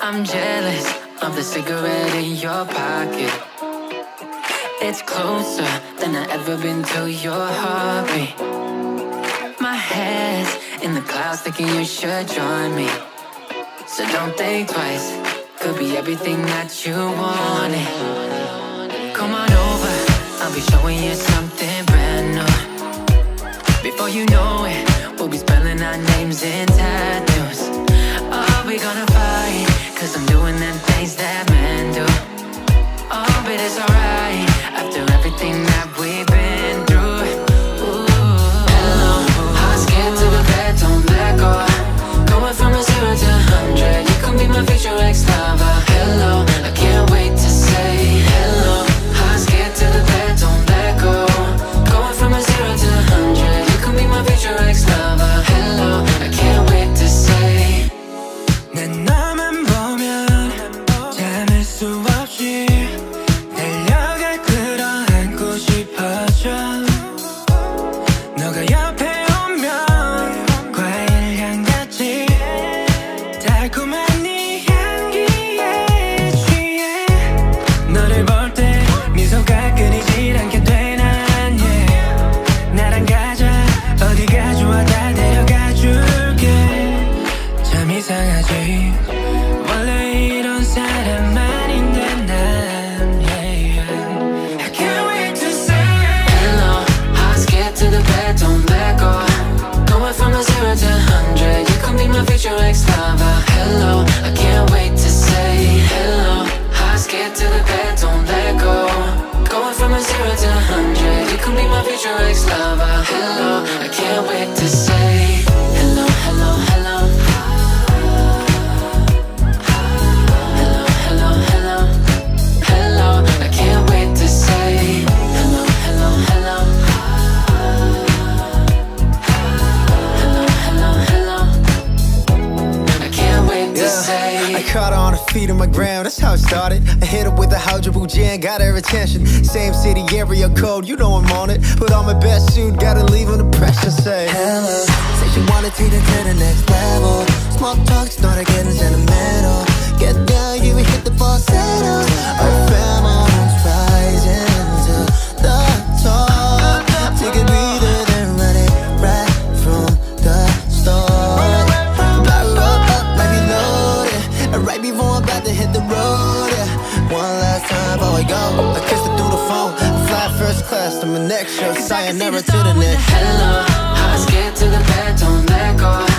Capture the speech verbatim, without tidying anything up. I'm jealous of the cigarette in your pocket. It's closer than I've ever been to your heartbeat. My head's in the clouds thinking you should join me. So don't think twice, could be everything that you wanted. Come on over, I'll be showing you something brand new. Before you know it, we'll be spelling our names in tattoos. Oh, we gonna fight, cause I'm doing them things that men do. Oh, but it's alright, after everything that we've been through. Ooh. Hello, hot-skinned to the bed, don't let go. Going from a zero to a hundred, you can be my future ex-lover. Hello, I can't wait to say hello. Hot-skinned to the bed, don't let go. Going from a zero to a hundred, you can be my future ex-lover. Hello, I can't wait to say. 내 나만 보면 잠을 수 없이 달려갈 끌어 안고 싶어져. 너가 옆에 오면 과일 향같이 달콤한 네 향기에 취해. 너를 볼 때 미소가 끊이질 않게 돼 난. Yeah. 나랑 가자, 어디가 좋아 다 데려가줄게. 참 이상하지, future ex-lover. Hello, I can't wait to say hello. Hot scared to the bed, don't let go. Going from a zero to a hundred, you could be my future ex-lover. Hello, I can't wait to say hello, hello, hello. Hello, hello, hello. Hello, I can't wait to say hello, hello, hello. Caught her on her feet on my ground, that's how it started. I hit her with a hydrogen and got her attention. Same city, area code, you know I'm on it. Put on my best suit, gotta leave on the pressure, say hello. Say she wanna take it to the next level. Small talk started getting sentimental. Get down, you hit the falsetto. Our pheromones rising to the top. Take a breather, then run it right from the start. Right before I'm about to hit the road, yeah. One last time before I go, I kiss her through the phone. I fly first class to my next show, sayonara to the next. Hello, hot scared to the bed, don't let go.